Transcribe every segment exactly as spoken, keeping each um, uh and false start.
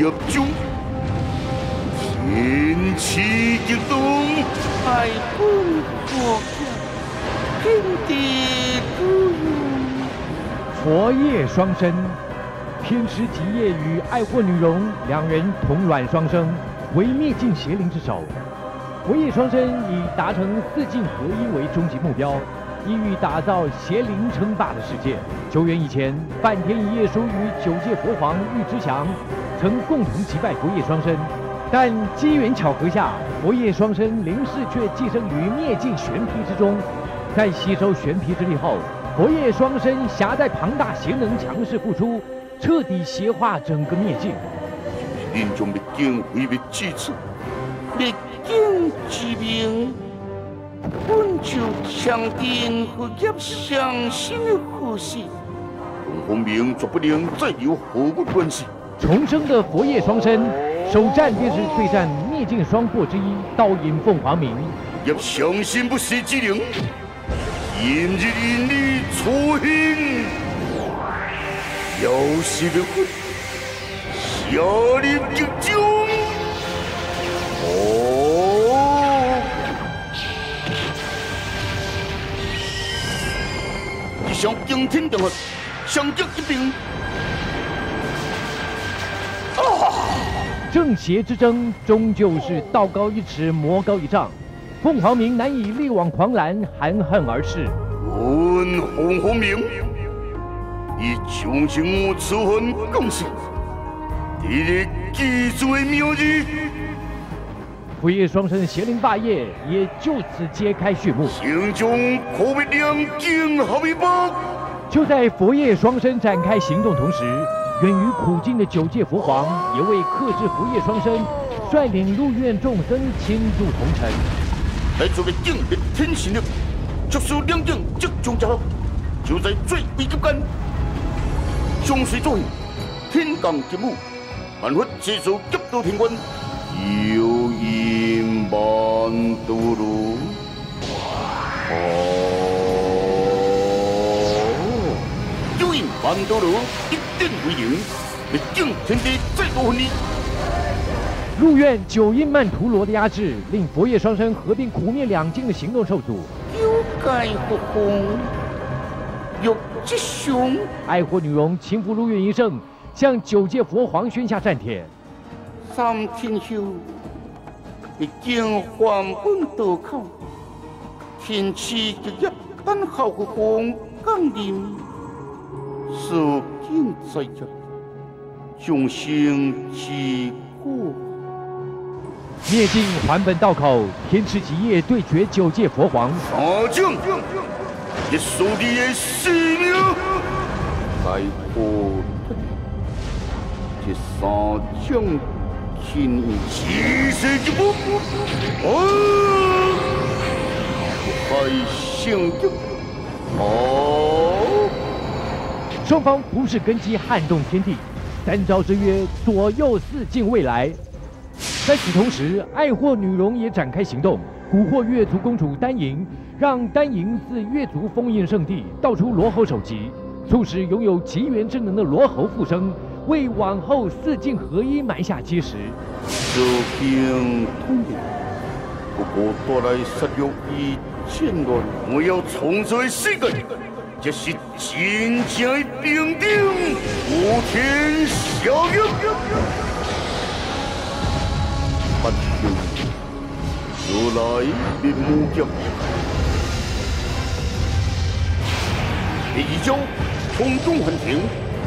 역중 인치기동 아이콘 고격 핀디구용佛业双生，偏师极业与爱霍女容两人同卵双生，为灭尽邪灵之首。佛业双生以达成四境合一为终极目标，意欲打造邪灵称霸的世界。久远以前，梵天一夜书与九界佛皇玉之祥曾共同击败佛业双生，但机缘巧合下，佛业双生灵世却寄生于灭尽玄皮之中。在吸收玄皮之力后，佛业双生携带庞大邪能强势复出，彻底邪化整个灭尽。人中的境为灭之子，灭境之名，本就强定和业相生的呼吸。洪洪明绝不能再有合作关系。重生的佛业双生，首战便是对战灭尽双破之一倒影凤凰鸣。要相信不息之灵，引日引力出现，有时的魂，下令集中。哦，一双惊天动地，相击一并。 正邪之争终究是道高一尺，魔高一丈。凤凰鸣难以力挽狂澜，含恨而逝。阮凤凰鸣以众生之恨共生，第日记住的妙日。佛业双生的邪灵霸业也就此揭开序幕。心中可为两境合一吧。就在佛业双生展开行动同时， 远于苦境的九界佛皇也为克制佛业双生，率领入院众生倾注红尘。来自的境力天神力，著手两境集中之后，就在最危急间，相随作用，天降金武，万法之首急到天关，妖艳万度路。哦，妖艳万度路。 定为灵，灭尽天地再度分离。入院九阴曼陀罗的压制，令佛业双生合并苦灭两境的行动受阻。妖怪火红，有吉凶。爱火女容擒服入院医圣，向九界佛皇宣下战帖。三天后，灭尽还本渡口，天赐极一等候火红降临。 受尽灾殃，众生之苦。灭尽还本道口，天池极夜对决九界佛皇。阿正，一手你的性命，来破这三将尽一世之福。哦，海性境，哦。 双方不是根基撼动天地，三招之约左右四境未来。在此同时，爱霍女容也展开行动，蛊惑月族公主丹莹，让丹莹自月族封印圣地盗出罗喉首级，促使拥有极元之能的罗喉复生，为往后四境合一埋下基石。这兵通敌，不过带来十六亿千万，我要重追四个。 这是真正的平等，无天效应。不行，如来灭魔剑。第一招，空中横停，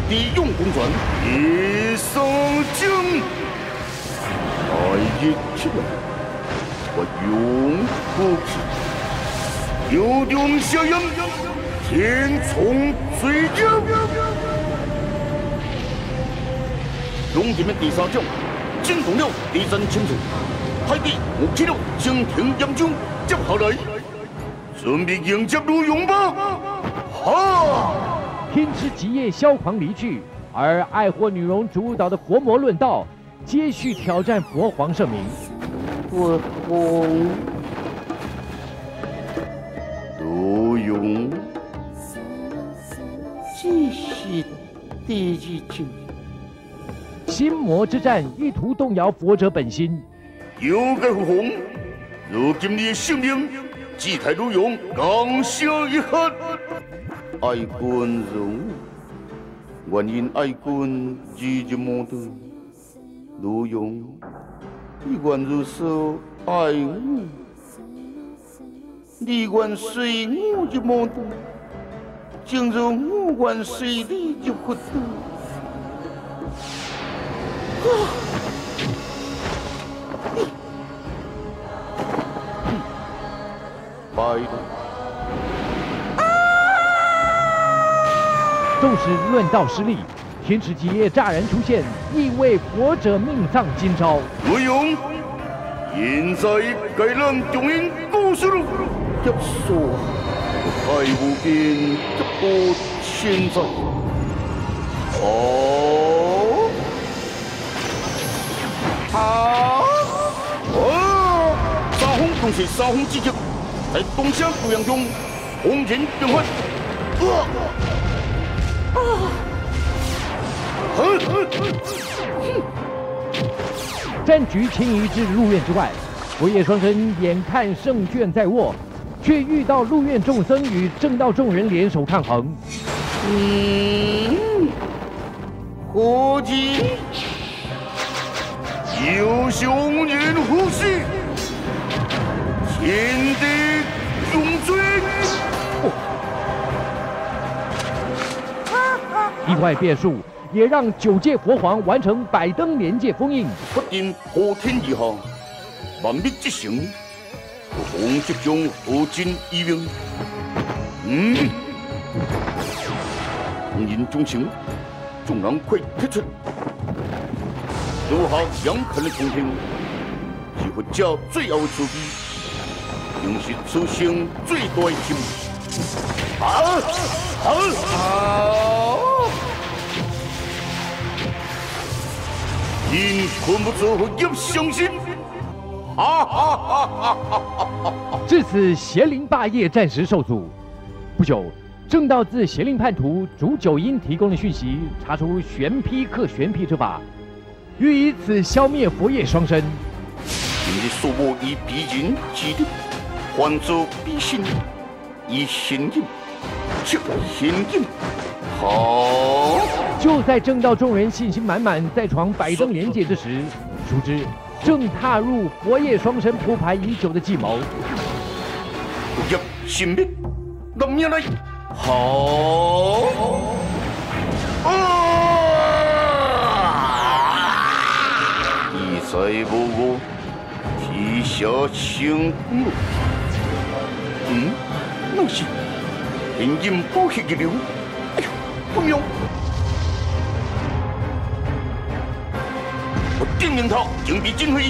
地用公转，一生经。来日之日，我永不弃，有种效应。 天从水降，龙点的第三将，金铜六地震清楚，海底五七六惊平扬州接下来，准备迎接如勇吧！哈！天池极夜萧狂离去，而爱霍女容主导的佛魔论道接续挑战佛皇圣明。我红，如勇。 这是第一境，心魔之战意图动摇佛者本心。妖怪胡弘，如今你的性命，祭台如勇，刚消一刻。爱君如，原因爱君寂寂无得，如勇，你愿如是爱我，你愿随我就无得，正如我愿随你就不得。 纵使论道失利，天池极夜乍然出现，亦为佛者命丧今朝。我勇，现在该让众人告诉你，一说爱无边，一波千丈。哦。 好，哦，沙洪同时沙洪之极，在东乡古阳中，洪人变幻，啊，啊，哼哼哼，战局轻移至路院之外，佛夜双神眼看胜券在握，却遇到路院众僧与正道众人联手抗衡。嗯，何计？ 有雄人呼吸，天地永存。意外变数也让九界佛皇完成百灯连界封印。不因昊天以下，万灭之成，洪执中何尽以命。嗯，红人忠诚，众人快推出。 如何杨肯的重听，是佛教最后的慈悲，更是此生最大的幸福。啊啊啊！因困不住佛入伤心。哈哈哈哈哈哈！至此，邪灵霸业暂时受阻。不久，正道自邪灵叛徒竺九阴提供的讯息，查出玄披克玄披之法。 欲以此消灭佛夜双神。你说我以彼人之力，还作彼心，以心印，这心印好。就在正道众人信心满满在闯百灯连界之时，熟知正踏入佛夜双神铺排已久的计谋。入神秘，暗夜来，好。啊 再无我，天下兴隆。嗯，那是天人不息之流。哎呦，不妙！我定令他警备警徽，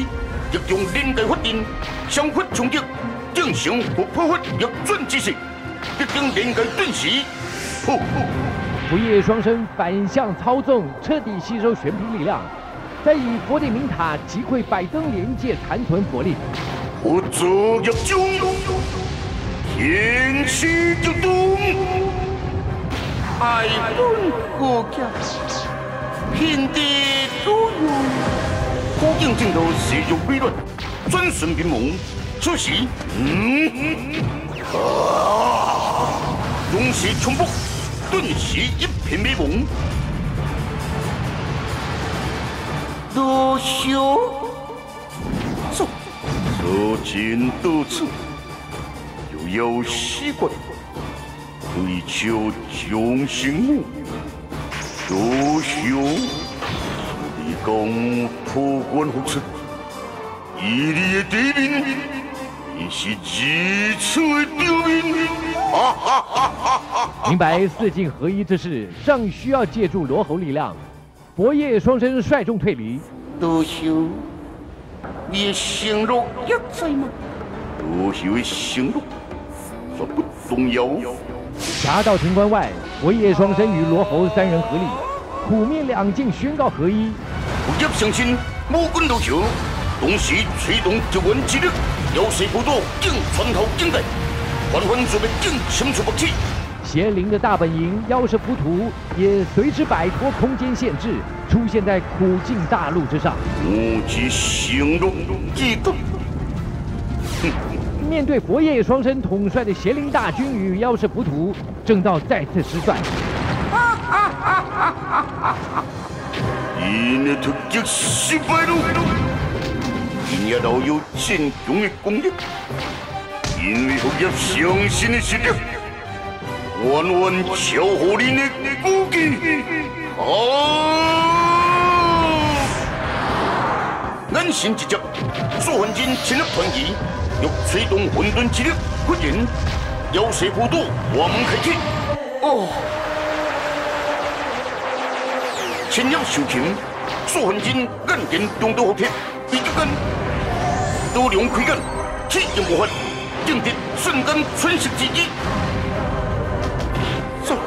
要用人界法阵，相法冲击，正常和破法逆转之势，必定人界顿时。吼吼！佛夜双神反向操纵，彻底吸收玄披力量。 再以佛地明塔击溃百灯连界残存佛力。佛祖入中，天师入东，爱君故家，天地独有。古今正道是有规律，遵循平衡。此时，嗯，啊，勇士冲锋，顿时一片迷蒙。 多修，走，走进多次，又要习惯，追求穷行，多修，立功破关护持，以你的敌人，你是几次的丢兵？哈哈哈哈哈！明白四境合一之事，尚需要借助罗喉力量。 佛夜双神率众退离。多修，你的行路也在吗？多修的行路，所不动摇。侠盗城关外，佛夜双神与罗喉三人合力，虎面两境宣告合一。不要相信，魔君多修，同时催动九文之力，有谁不做？竟穿透境界，缓缓准备竟深处不弃。邪灵的大本营要是浮屠，也随之摆脱空间限制，出现在苦境大陆之上。吾即行动，即动。面对佛夜双神统帅的邪灵大军与妖是浮屠，正道再次失算。이내 특집 시발로 인야나오유 진종의 공격 인위협력 시영신의 시력 원원 저호린의 무기 난 신지적 수원진 진흙번기 역최동 혼돈 진흙 후진 여세고도 왕패기 어. 前要修平，素魂金干点东都后片，一个根都两块根，气有无法，正直瞬间瞬息之机。走！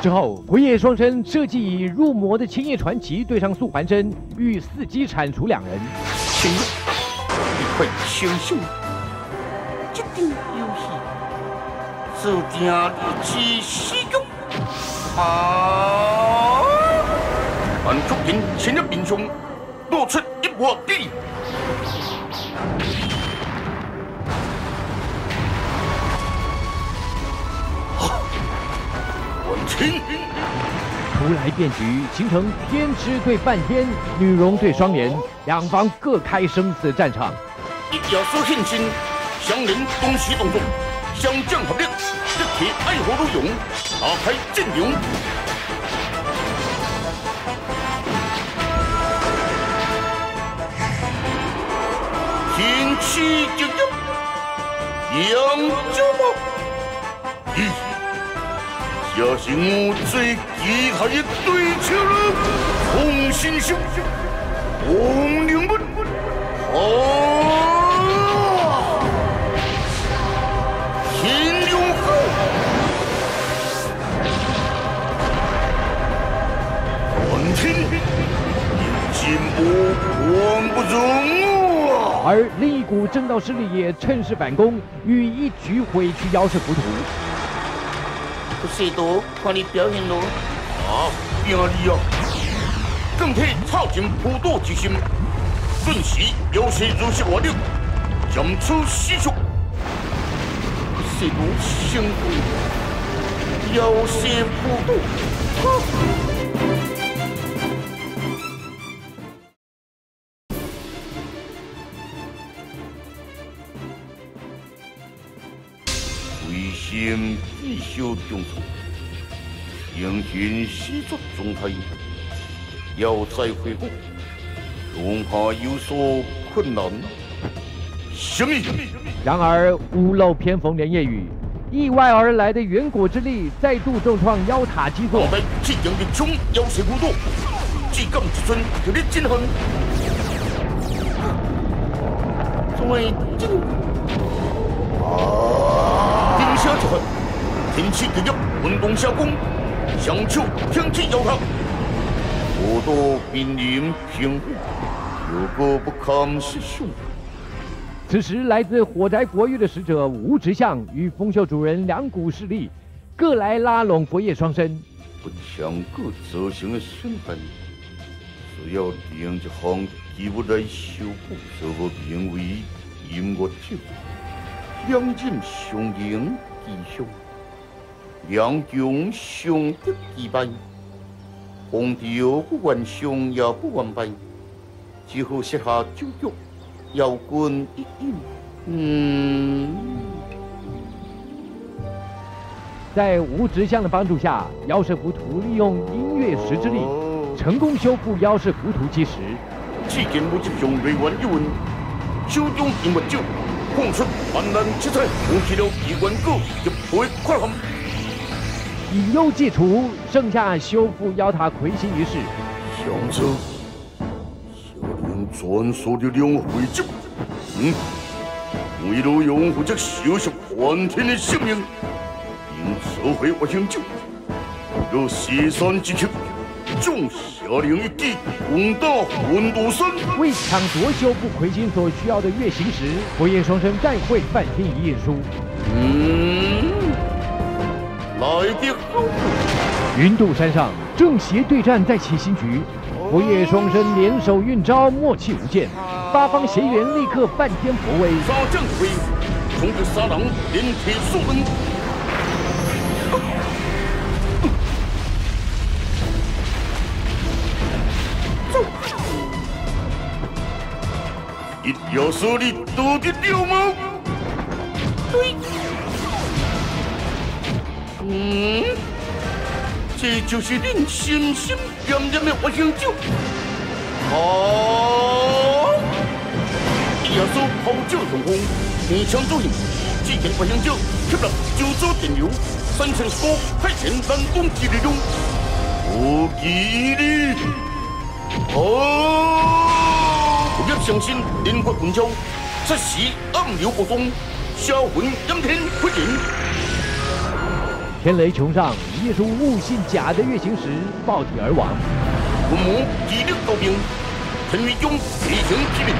之后，辉夜双生设计以入魔的千叶传奇对上素还真，欲伺机铲除两人。行了，你快相信我，一定有戏。 注定一死局。啊！韩竹田前日面上露出一抹地。我听。突来变局，形成天之对半天，女容对双人，两方各开生死战场。一条说信心，相邻东西东东。 相将合力，一起爱火如勇，打开阵容。天气就就，杨家木，咦，这是我最期待的对手了。红心秀，红领巾，好。 而另一股正道势力也趁势反攻，欲一举毁去妖是浮屠。不是多，看你表现咯。啊，压力啊！更替草尽普渡之心，瞬时妖是如是活力，将出西蜀。是多辛苦，妖是普渡。 应必修中途，应循西作状态，要再恢复，恐怕有所困难。什么？然而屋漏偏逢连夜雨，意外而来的远古之力再度重创妖塔基座。我们即将力冲妖邪孤独，至今至尊有力进行。对，进。啊！ 加一份，天气极热，运动下功，享受天气优厚。我都濒临平复，有个不堪失数。此时，来自火宅国域的使者吴直相与风秀主人两股势力，各来拉拢佛夜双生。不抢各自行的身份，只要另一方提不来修补，就会变为音乐剧。两尽雄鹰。 弟兄，两军相得益彰，皇帝不完相也不完败，只好设下九局，邀君一饮。嗯，在吴直相的帮助下，妖是浮屠利用音乐石之力，成功修复妖是浮屠基石。至今武吉雄未完一文，手中银物酒。 放出万能之态，我记得一万个就不会快很。以忧解除，剩下修复妖塔魁星一事。想着，小人传说的两回击，嗯，为了拥护这小小皇天的性命，应收回我营救，若西山之去，种小龙一击，攻到魂斗神。为抢夺修复魁星所需要的月形石，火焰双生再会梵天一页书。嗯，来的好。云度山上正邪对战在起新局，火焰双生联手运招，默契无间。八方邪元立刻梵天佛威。杀将魁，从这沙狼连体数分。 一条手里多的六毛，对，嗯，这就是恁心心念念的花香酒，好，一条手泡酒成功，你抢注意，这件花香酒吸纳九州电流，三千多块钱人工之内容，无吉利，好。 不要相信灵魂魂châu，即使暗流不中，销魂阴天归零。天雷穹上，一束悟性假的月形石爆体而亡。魂魔以力斗兵，陈云中以形之名。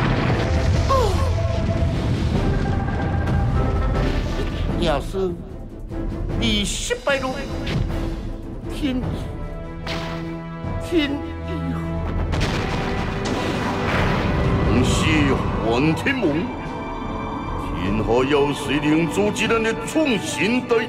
要是你失败了，天意，天意。 是幻天盟，天下有史能阻止咱的创新大业。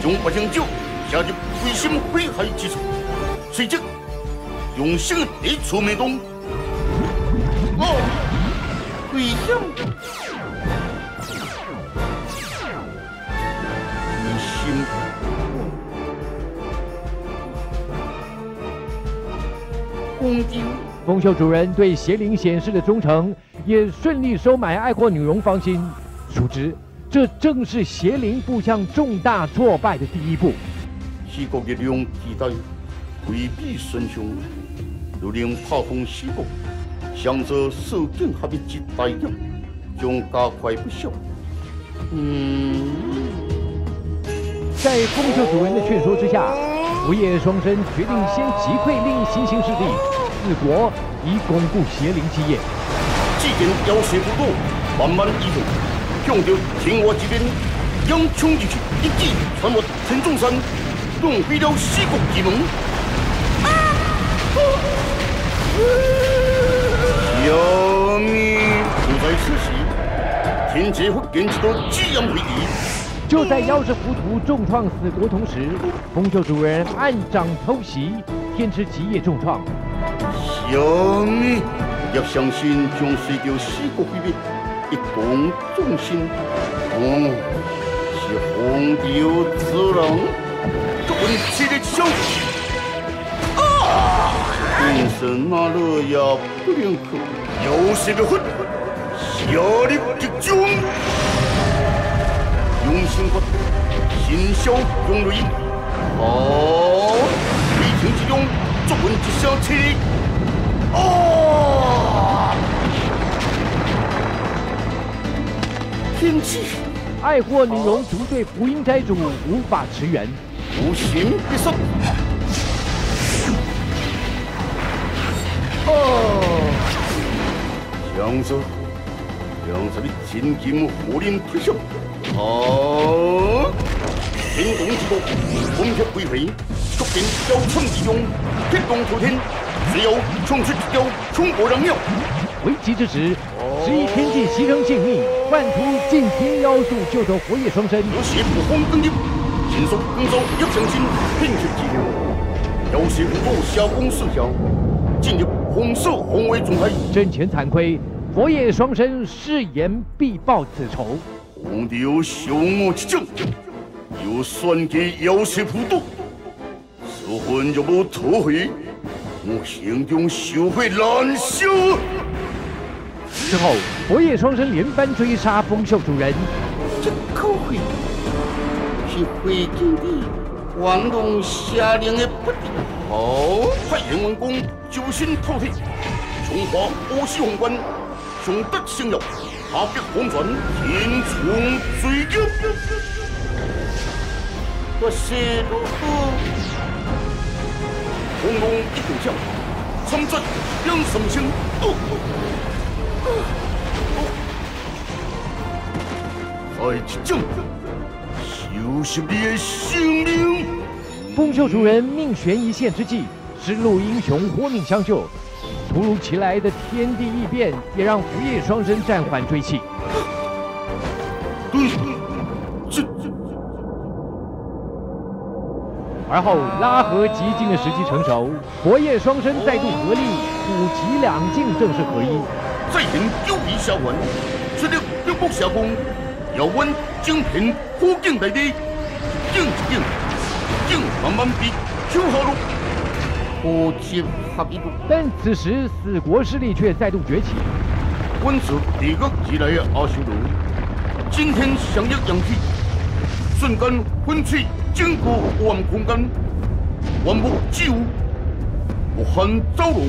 将我行就下入归心归海之处。随即用心抵触梅东。哦，归心，归心。 丰秀主人对邪灵显示的忠诚，也顺利收买爱国女容芳心。熟知，这正是邪灵步向重大挫败的第一步。四国力量期待回避损伤，如能炮轰四国，上做四境合一之大业，将加快不少。嗯，在丰秀主人的劝说之下。 火焰双生决定先击溃另一新兴势力四国，以巩固邪灵基业。既然要挟不够，慢慢移动，向着天华这边扬冲而去，一击穿过陈中山，洞开了四国之门。啊！小米，就在此时，天劫会卷起多激扬回敌。 就在妖氏浮屠重创死国同时，丰秀主人暗掌偷袭，天池基业重创。兄弟，要相信将随着四国毁灭，一同众生。嗯，是洪流之人，这文气的消息。啊！真是那乐也不认可，妖氏的魂，小力的中。 用心骨，心烧用力，哦，飞行之中，作文之消气，哦，天气，爱国女容族对福音斋主无法驰援，无形必胜，哦，杨叔，杨叔的金金火炼退休。 好，天拱之国，攻克归回，促进交通之中，天拱朝天，只有冲出一条中国人妖。危急之时，十亿天界牺牲性命，万图尽天妖术救走火焰双生。有邪不慌更急，迅速跟走一成心，拼出激流。有邪不顾小攻四小，进入红色红为中海。阵前惨亏，火焰双生誓言必报此仇。 洪流汹涌之中，有算计妖邪普渡，此婚若无土匪，我心中羞愧难消。之后，佛夜双神连番追杀丰秀主人。这土匪是北京的王龙下令的不敌。好，太元文公九星透天，中华五世皇冠，雄德星耀，踏壁黄泉，天穹最高。我是老夫。 轰隆一股叫，冲阵让什么声？爱之正，休息你的性命。丰秀主人命悬一线之际，石路英雄豁命相救，突如其来的天地异变也让福夜双神暂缓追气。而后拉合极境的时机成熟，佛夜双神再度合力，古极两境正式合一。再迎幽冥下魂，实力六目下攻，遥温精品呼境内地，境境境慢慢比秋毫路，不接哈比路。但此时死国势力却再度崛起。温子第个极来的阿修罗，今天想要阳气，瞬间昏去。 经过我们空间，我们就我很招容。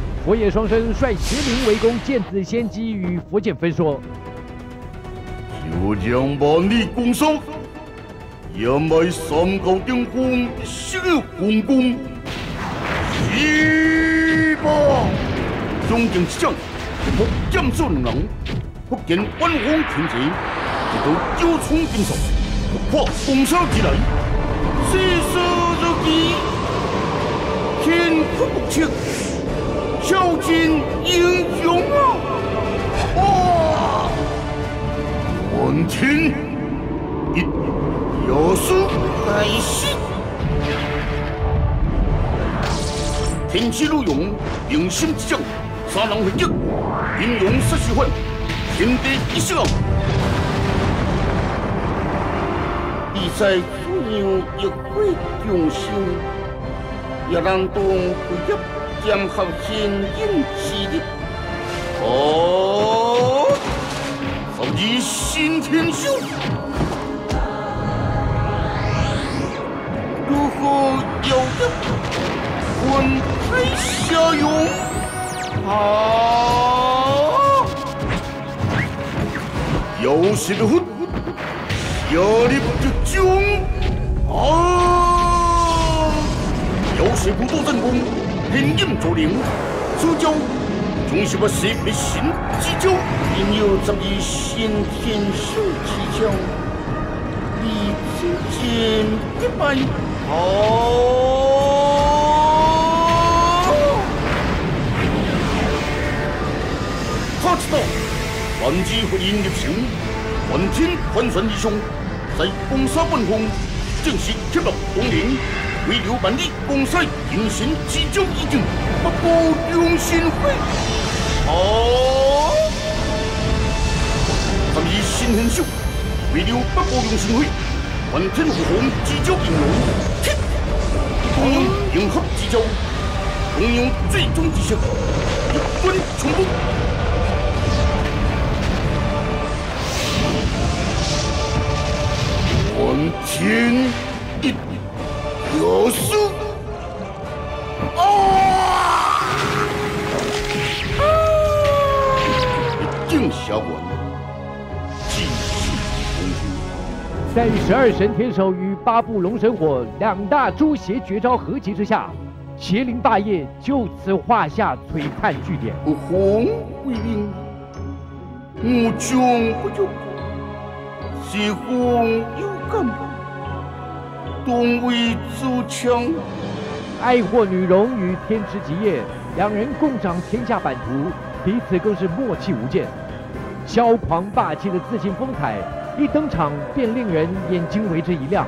佛夜双神率邪灵围攻剑子仙姬与佛剑分说。就将万里共守，也埋三高顶峰，西有公公，一把中景之将，不剑术能。 福建万王群杰，一道九重金锁，突破风沙之内，四射入地，天阔不屈，孝敬英雄啊！哇！满天一妖术来袭，天气路勇，用心之将，杀人回击，英勇杀虚幻。 天地一笑，你在左右一挥众生，也能动不一剑合天人之力。哦，造你新天秀，如何有得滚开下涌？啊！ 有时的混，有力的囧，啊！有时不做正功，拼命做灵，出招，总是把谁没心之招，因有这一先天受之招，你之间一般好，好知道。 万机回音入手，万天翻船一凶，在攻杀半空，正是铁落东陵，唯留万里攻杀英雄之中一境，不顾用心飞。好，咱以新天秀，唯留不顾用心飞，万天护航之中英雄，同样迎合之中，同样最终之胜，一分冲锋。 满天一妖术，啊！一定下完，继续攻击。在十二神天手与八部龙神火两大诛邪绝招合击之下，邪灵霸业就此画下璀璨句点。不红不影，无穷不穷，西风有。 干部吨位之枪。爱货女荣于天之极夜，两人共掌天下版图，彼此更是默契无间。嚣狂霸气的自信风采，一登场便令人眼睛为之一亮。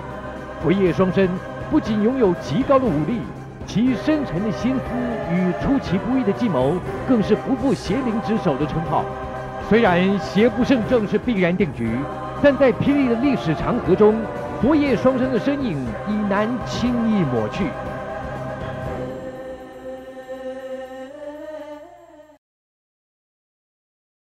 辉夜双生不仅拥有极高的武力，其深沉的心思与出其不意的计谋，更是不负邪灵之手的称号。虽然邪不胜正是必然定局，但在霹雳的历史长河中，辉夜双生的身影已难轻易抹去。